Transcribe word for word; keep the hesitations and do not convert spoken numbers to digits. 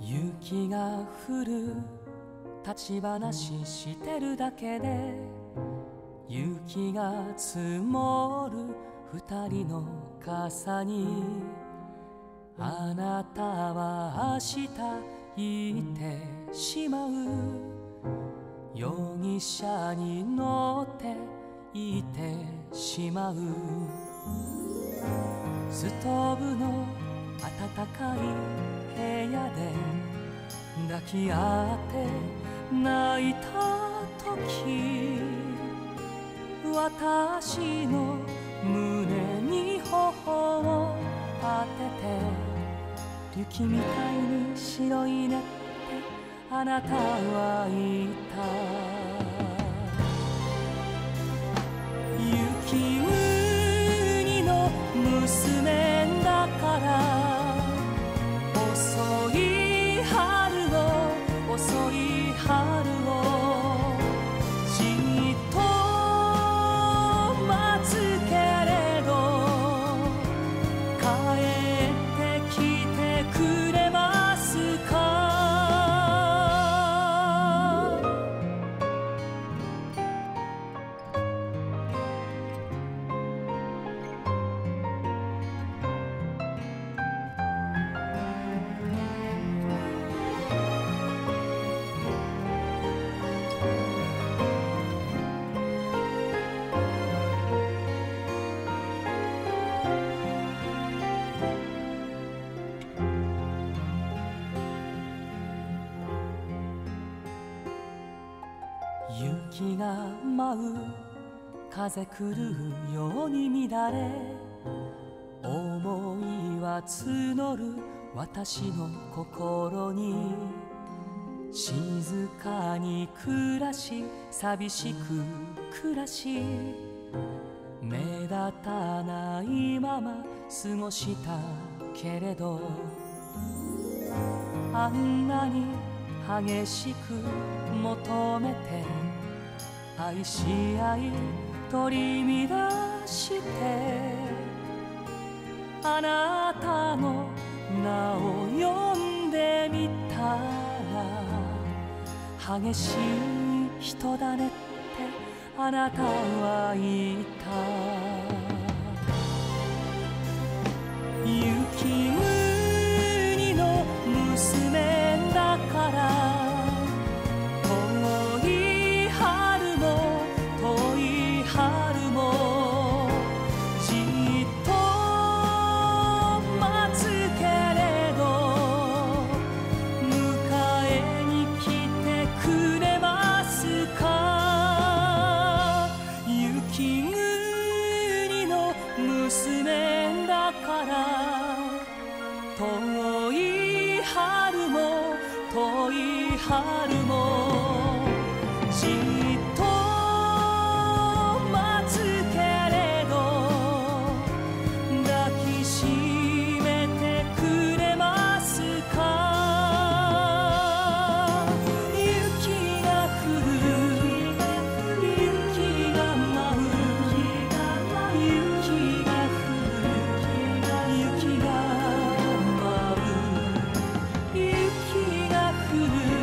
雪が降る、立ち話してるだけで雪が積もる二人の傘に、あなたは明日行ってしまう、容疑者に乗って行ってしまう、ストーブの暖かい部屋で抱き合って泣いた時、私の胸に頬を当てて、雪みたいに白いねってあなたは言った。雪国の娘だから遅い春を遅い春をじっと待つけれど、帰ってきてくれますか。雪が舞う風狂うように乱れ、思いは募る私の心に、静かに暮らし寂しく暮らし、目立たないまま過ごしたけれど、あんなに激しく求めて愛し合い取り乱して、あなたの名を呼んでみたら、激しい人だねってあなたは言った。雪国の娘だから遠い春も遠い春もじっと待つけれど、抱きしめてくれますか。雪が降る、雪が舞う、雪が降る、雪が舞う、雪が降る。